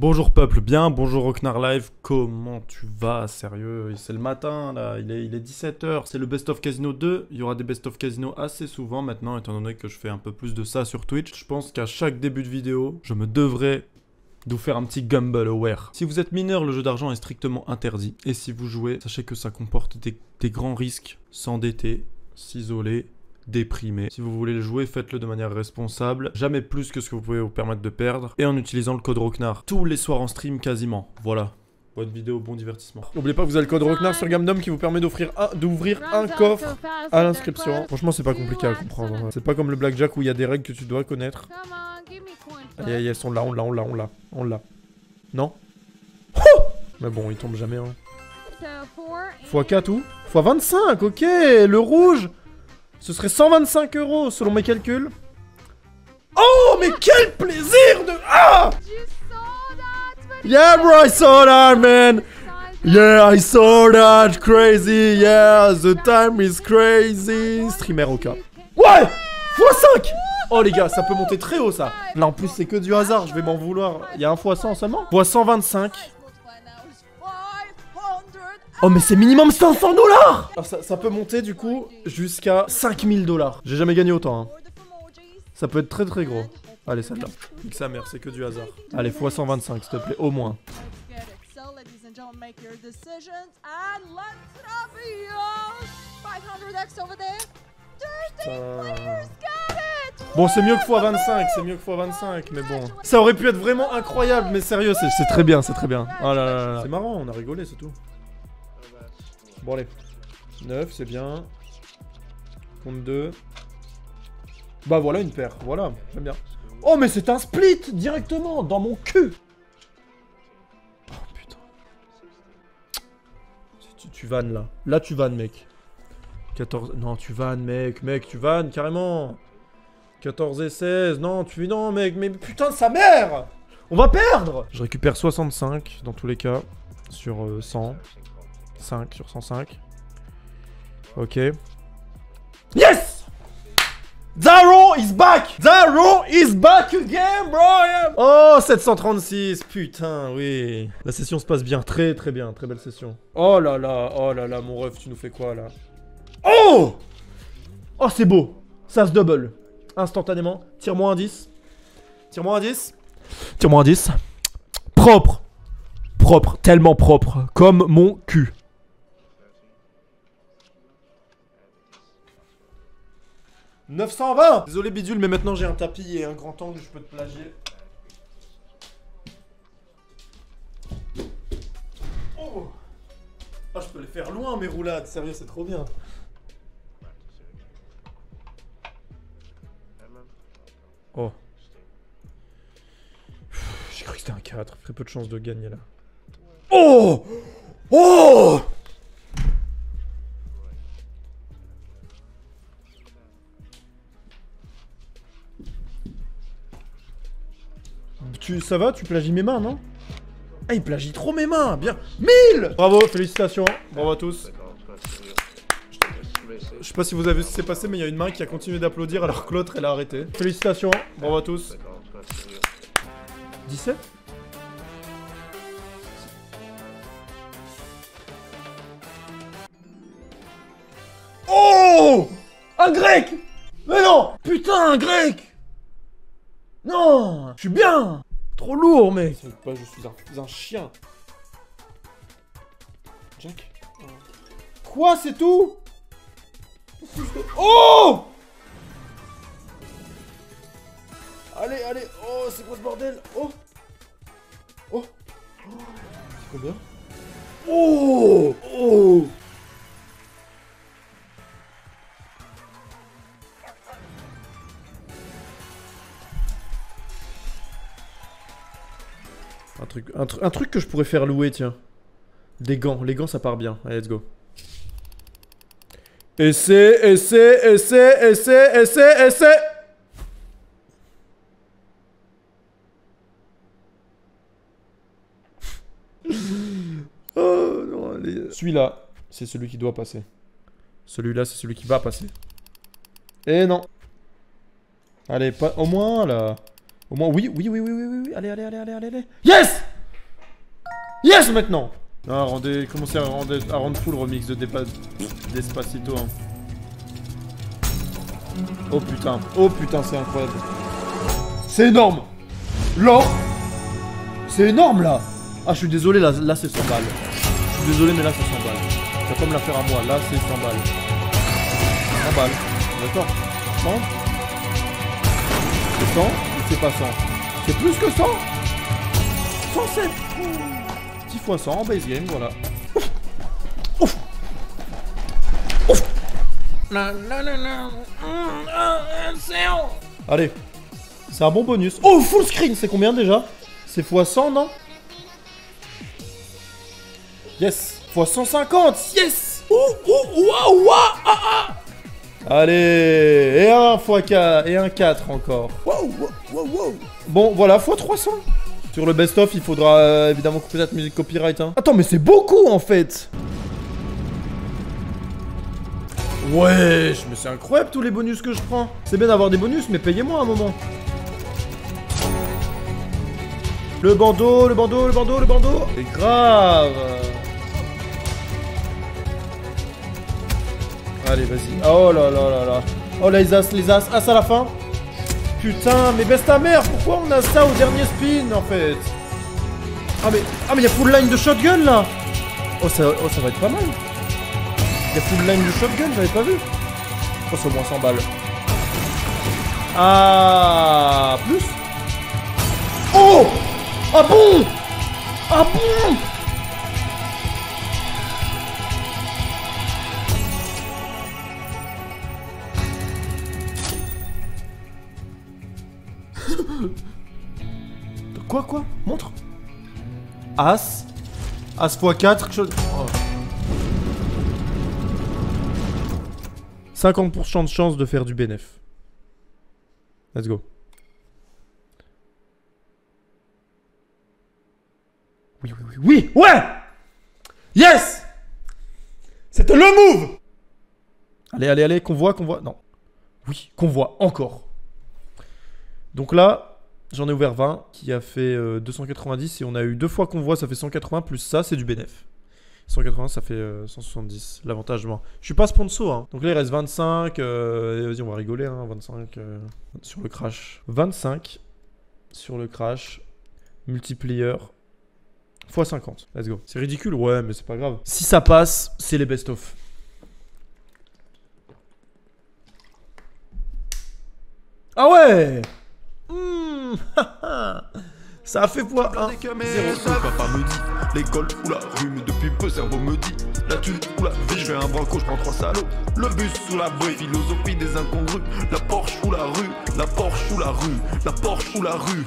Bonjour peuple, bien, bonjour Roknar Live, comment tu vas? Sérieux, c'est le matin là, il est 17h, c'est le Best of Casino 2, il y aura des Best of Casino assez souvent maintenant, étant donné que je fais un peu plus de ça sur Twitch. Je pense qu'à chaque début de vidéo, je me devrais de vous faire un petit Gamble Aware. Si vous êtes mineur, le jeu d'argent est strictement interdit, et si vous jouez, sachez que ça comporte des grands risques, s'endetter, s'isoler, déprimé. Si vous voulez le jouer, faites-le de manière responsable, jamais plus que ce que vous pouvez vous permettre de perdre, et en utilisant le code Roknar tous les soirs en stream quasiment. Voilà. Bonne vidéo, bon divertissement. N'oubliez pas que vous avez le code Roknar sur Gamdom qui vous permet d'ouvrir un coffre à l'inscription. Franchement, c'est pas compliqué à comprendre. C'est pas comme le blackjack où il y a des règles que tu dois connaître. Allez, allez, elles sont là, on l'a. Non? Oh, mais bon, il tombe jamais. Hein. x4 ou x25, ok, le rouge. Ce serait 125 € selon mes calculs. Oh, mais quel plaisir de... Ah! Yeah, bro, I saw that, man. Yeah, I saw that. Crazy, yeah. The time is crazy. Streamer au cas. Ouais, x5. Oh, les gars, ça peut monter très haut, ça. Là, en plus, c'est que du hasard. Je vais m'en vouloir. Il y a un x100 seulement. x125. Oh mais c'est minimum 500 $. Ça peut monter du coup jusqu'à 5000 $. J'ai jamais gagné autant hein. Ça peut être très très gros. Allez ça tape. Nique sa mère, c'est que du hasard. Allez x125 s'il te plaît, au moins. Bon c'est mieux que x25, c'est mieux que x25 mais bon. Ça aurait pu être vraiment incroyable mais sérieux, c'est très bien, c'est très bien. Oh là là là. C'est marrant, on a rigolé c'est tout. Bon allez, 9 c'est bien, compte 2, bah voilà une paire, voilà, j'aime bien. Oh mais c'est un split directement dans mon cul. Oh putain. Tu vannes là, tu vannes mec. 14, non tu vannes mec, tu vannes carrément. 14 et 16, non tu... Non mec, mais putain de sa mère. On va perdre. Je récupère 65 dans tous les cas, sur 100. 5 sur 105. Ok. Yes! Zaro is back! Zaro is back again, bro! Oh, 736, putain, oui. La session se passe bien, très très bien, très belle session. Oh là là, mon ref, tu nous fais quoi, là? Oh! Oh, c'est beau. Ça se double. Instantanément. Tire-moi un 10. Tire-moi un 10. Tire-moi un 10. Propre. Propre, tellement propre. Comme mon cul. « 920 !» Désolé bidule, mais maintenant j'ai un tapis et un grand angle, je peux te plagier. Oh, ah, je peux les faire loin mes roulades, sérieux, c'est trop bien. Oh. J'ai cru que c'était un 4, très peu de chance de gagner là. Oh! Oh! Ça va, tu plagies mes mains, non? Ah, il plagie trop mes mains, bien. 1000! Bravo, félicitations, bravo à tous. Je sais pas si vous avez vu ce qui s'est passé, mais il y a une main qui a continué d'applaudir alors que l'autre, elle a arrêté. Félicitations, bravo à tous. 17? Oh! Un grec! Mais non! Putain, un grec! Non! Je suis bien! Trop lourd, mec! Pas, je suis un chien. Jack? Quoi, c'est tout? Oh! Allez, allez! Oh, c'est quoi ce bordel? Oh! Oh! C'est combien? Oh! Oh! Un truc que je pourrais faire louer, tiens. Des gants. Les gants, ça part bien. Allez, let's go. Essai. Oh, non, allez. Celui-là, c'est celui qui doit passer. Celui-là, c'est celui qui va passer. Et non. Allez, pas... au moins, là... Au moins, oui, allez. Yes! Yes, maintenant. Ah, commencez à rendre fou le remix de Despacito. Hein. Oh putain, c'est incroyable. C'est énorme. L'or. C'est énorme là. Ah, je suis désolé, là c'est 100 balles. Je suis désolé, mais là c'est 100 balles. Ça va pas me la faire à moi, là c'est 100 balles. 100 balles. D'accord. 100. C'est 100 ou c'est pas 100? C'est plus que 100. 107. 10 x 100 en base game, voilà. Ouf. Ouf. Allez, c'est un bon bonus. Oh, full screen, c'est combien déjà? C'est x 100, non? Yes, x 150, yes. Ouh, ouh, ouah, ouah, ah, ah. Allez, et un x 4, et un 4 encore. Wow, wow, wow, wow. Bon, voilà, x 300. Sur le best-of, il faudra évidemment couper cette musique copyright. Hein. Attends, mais c'est beaucoup en fait. Wesh, mais c'est incroyable tous les bonus que je prends. C'est bien d'avoir des bonus, mais payez-moi un moment. Le bandeau, le bandeau, le bandeau, le bandeau. C'est grave. Allez, vas-y. Oh là là là là. Oh les as, as à la fin. Putain, mais baisse ta mère, pourquoi on a ça au dernier spin, en fait? Ah mais y'a full line de shotgun, là. Oh, ça va être pas mal. Y'a full line de shotgun, j'avais pas vu. Oh, c'est au moins 100 balles. Ah, plus. Oh. Ah bon. Ah bon. Quoi? Montre. As. As x4. Je... Oh. 50% de chance de faire du bénéf. Let's go. Oui, oui, oui, oui. Ouais. Yes. C'était le move. Allez, allez, allez. Qu'on voit. Non. Oui, qu'on voit encore. Donc là... J'en ai ouvert 20, qui a fait 290, et on a eu 2 fois qu'on voit, ça fait 180, plus ça, c'est du bénéf. 180, ça fait 170, l'avantage moins. Je suis pas sponsor, hein. Donc là, il reste 25, vas-y, on va rigoler, hein, 25 sur le crash. 25 sur le crash, multiplier, x 50, let's go. C'est ridicule, ouais, mais c'est pas grave. Si ça passe, c'est les best-of. Ah ouais. Ça a fait quoi, hein? Papa me dit l'école ou la rue, mais depuis peu cerveau me dit la thune ou la vie. Je fais un branco, je prends 3 salauds. Le bus sous la bruit, philosophie des incongrues. La Porsche ou la rue, la Porsche ou la rue, la Porsche ou la rue.